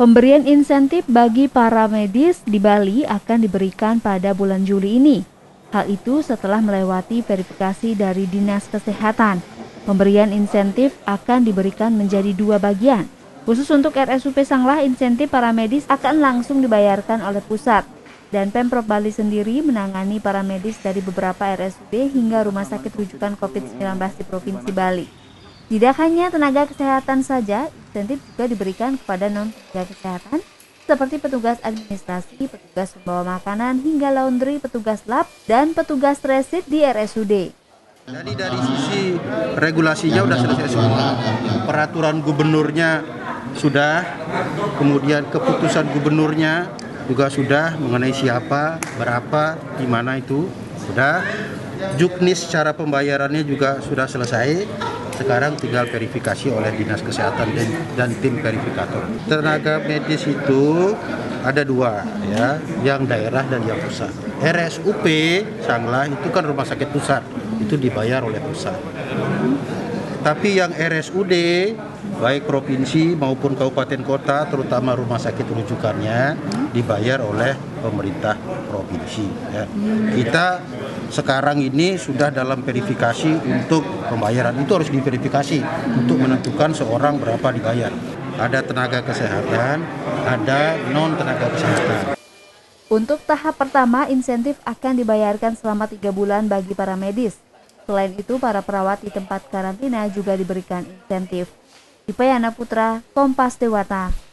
Pemberian insentif bagi para medis di Bali akan diberikan pada bulan Juli ini. Hal itu setelah melewati verifikasi dari Dinas Kesehatan. Pemberian insentif akan diberikan menjadi dua bagian. Khusus untuk RSUP Sanglah, insentif para medis akan langsung dibayarkan oleh pusat. Dan Pemprov Bali sendiri menangani para medis dari beberapa RSUD hingga rumah sakit rujukan COVID-19 di Provinsi Bali. Tidak hanya tenaga kesehatan saja, insentif juga diberikan kepada non-tenaga kesehatan seperti petugas administrasi, petugas pembawa makanan, hingga laundry, petugas lab, dan petugas resid di RSUD. Jadi dari sisi regulasinya sudah selesai semua, peraturan gubernurnya sudah, kemudian keputusan gubernurnya juga sudah mengenai siapa, berapa, di mana itu sudah. Juknis cara pembayarannya juga sudah selesai. Sekarang tinggal verifikasi oleh Dinas Kesehatan dan tim verifikator. Tenaga medis itu ada dua, ya, yang daerah dan yang pusat. RSUP Sanglah itu kan rumah sakit pusat, itu dibayar oleh pusat. Tapi yang RSUD, baik provinsi maupun kabupaten kota, terutama rumah sakit rujukannya, dibayar oleh pemerintah provinsi. Ya. Kita sekarang ini sudah dalam verifikasi untuk pembayaran. Itu harus diverifikasi untuk menentukan seorang berapa dibayar. Ada tenaga kesehatan, ada non-tenaga kesehatan. Untuk tahap pertama, insentif akan dibayarkan selama 3 bulan bagi para medis. Selain itu, para perawat di tempat karantina juga diberikan insentif. Dipayana Putra, Kompas Dewata.